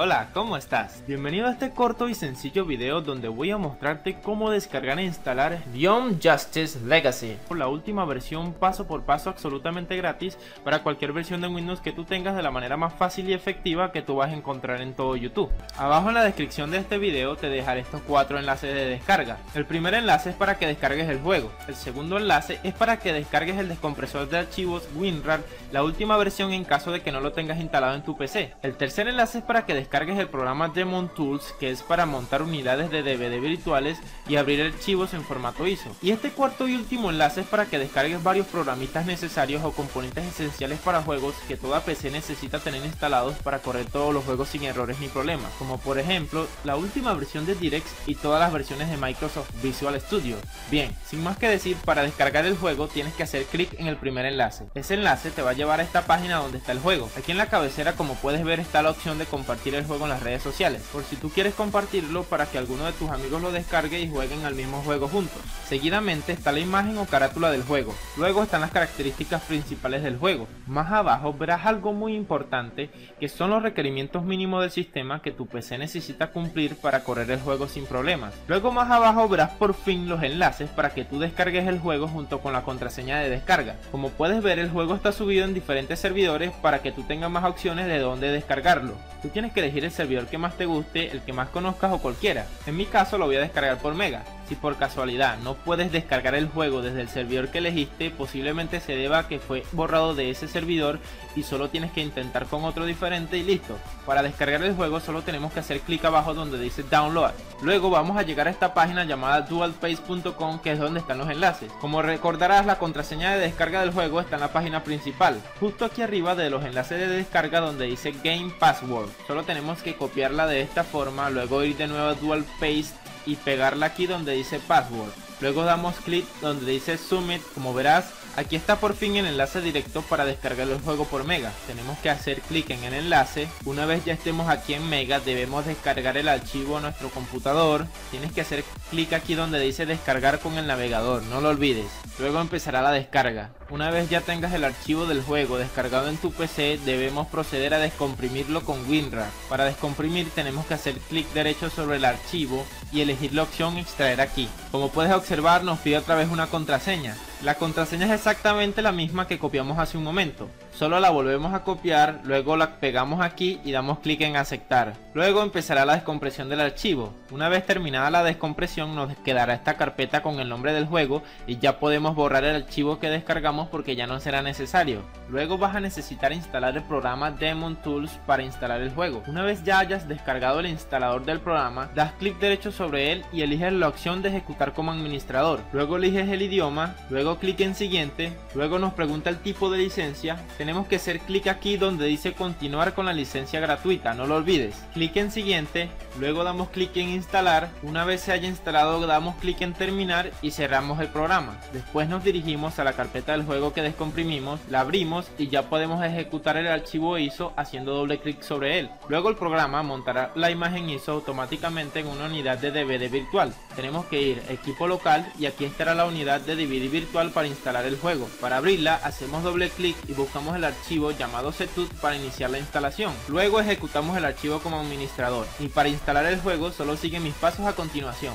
Hola, ¿cómo estás? Bienvenido a este corto y sencillo video donde voy a mostrarte cómo descargar e instalar Young Justice Legacy, la última versión paso por paso absolutamente gratis para cualquier versión de Windows que tú tengas, de la manera más fácil y efectiva que tú vas a encontrar en todo YouTube. Abajo en la descripción de este video te dejaré estos 4 enlaces de descarga. El primer enlace es para que descargues el juego, el segundo enlace es para que descargues el descompresor de archivos WinRAR, la última versión en caso de que no lo tengas instalado en tu PC. El tercer enlace es para que descargues el programa Daemon Tools, que es para montar unidades de DVD virtuales y abrir archivos en formato ISO. Y este cuarto y último enlace es para que descargues varios programitas necesarios o componentes esenciales para juegos que toda PC necesita tener instalados para correr todos los juegos sin errores ni problemas, como por ejemplo la última versión de DirectX y todas las versiones de Microsoft Visual Studio. Bien, sin más que decir, para descargar el juego tienes que hacer clic en el primer enlace. Ese enlace te va a llevar a esta página donde está el juego. Aquí en la cabecera, como puedes ver, está la opción de compartir el juego en las redes sociales, por si tú quieres compartirlo para que alguno de tus amigos lo descargue y jueguen al mismo juego juntos. Seguidamente está la imagen o carátula del juego, luego están las características principales del juego. Más abajo verás algo muy importante, que son los requerimientos mínimos del sistema que tu PC necesita cumplir para correr el juego sin problemas. Luego más abajo verás por fin los enlaces para que tú descargues el juego junto con la contraseña de descarga. Como puedes ver, el juego está subido en diferentes servidores para que tú tengas más opciones de dónde descargarlo. Tú tienes que elegir el servidor que más te guste, el que más conozcas o cualquiera. En mi caso lo voy a descargar por Mega. Si por casualidad no puedes descargar el juego desde el servidor que elegiste, posiblemente se deba a que fue borrado de ese servidor y solo tienes que intentar con otro diferente y listo. Para descargar el juego solo tenemos que hacer clic abajo donde dice Download. Luego vamos a llegar a esta página llamada dualface.com, que es donde están los enlaces. Como recordarás, la contraseña de descarga del juego está en la página principal, justo aquí arriba de los enlaces de descarga donde dice Game Password. Solo tenemos que copiarla de esta forma, luego ir de nuevo a dualface.com y pegarla aquí donde dice password. Luego damos clic donde dice submit. Como verás, aquí está por fin el enlace directo para descargar el juego por Mega. Tenemos que hacer clic en el enlace. Una vez ya estemos aquí en Mega, debemos descargar el archivo a nuestro computador. Tienes que hacer clic aquí donde dice descargar con el navegador, no lo olvides. Luego empezará la descarga. Una vez ya tengas el archivo del juego descargado en tu PC, debemos proceder a descomprimirlo con WinRAR. Para descomprimir tenemos que hacer clic derecho sobre el archivo y elegir la opción extraer aquí. Como puedes observar, nos pide otra vez una contraseña. La contraseña es exactamente la misma que copiamos hace un momento, solo la volvemos a copiar, luego la pegamos aquí y damos clic en aceptar. Luego empezará la descompresión del archivo. Una vez terminada la descompresión nos quedará esta carpeta con el nombre del juego y ya podemos borrar el archivo que descargamos porque ya no será necesario. Luego vas a necesitar instalar el programa Daemon Tools para instalar el juego. Una vez ya hayas descargado el instalador del programa, das clic derecho sobre él y eliges la opción de ejecutar como administrador. Luego eliges el idioma, luego clic en siguiente, luego nos pregunta el tipo de licencia. Tenemos que hacer clic aquí donde dice continuar con la licencia gratuita, no lo olvides. Clic en siguiente, luego damos clic en instalar. Una vez se haya instalado damos clic en terminar y cerramos el programa. Después nos dirigimos a la carpeta del juego que descomprimimos, la abrimos y ya podemos ejecutar el archivo ISO haciendo doble clic sobre él. Luego el programa montará la imagen ISO automáticamente en una unidad de DVD virtual. Tenemos que ir a equipo local y aquí estará la unidad de DVD virtual para instalar el juego. Para abrirla hacemos doble clic y buscamos el archivo llamado setut para iniciar la instalación. Luego ejecutamos el archivo como administrador y para instalar el juego solo sigue mis pasos a continuación.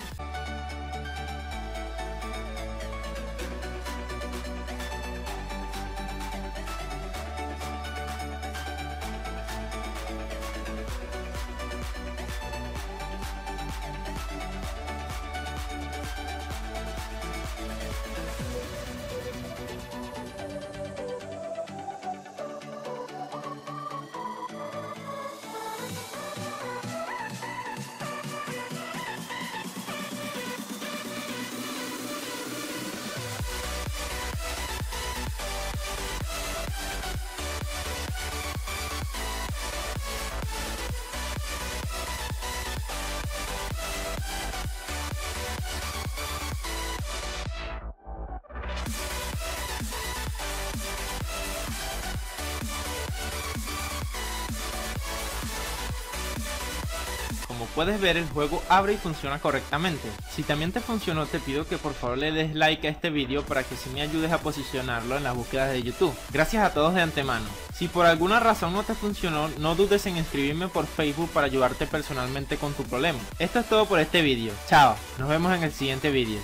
Como puedes ver, el juego abre y funciona correctamente. Si también te funcionó, te pido que por favor le des like a este vídeo para que así me ayudes a posicionarlo en las búsquedas de YouTube. Gracias a todos de antemano. Si por alguna razón no te funcionó, no dudes en escribirme por Facebook para ayudarte personalmente con tu problema. Esto es todo por este vídeo. Chao, nos vemos en el siguiente vídeo.